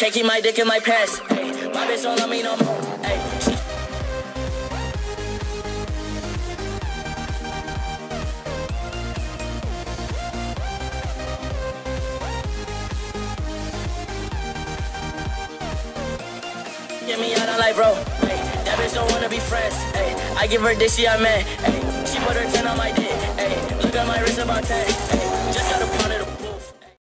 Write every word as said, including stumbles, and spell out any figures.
Can't keep my dick in my pants. Ay, my bitch don't love me no more. Ay, she get me out of life, bro. Ay, that bitch don't wanna be friends. Ay, I give her dick, she a man. Ay, she put her ten on my dick. Ay, look at my wrist about ten. Ay,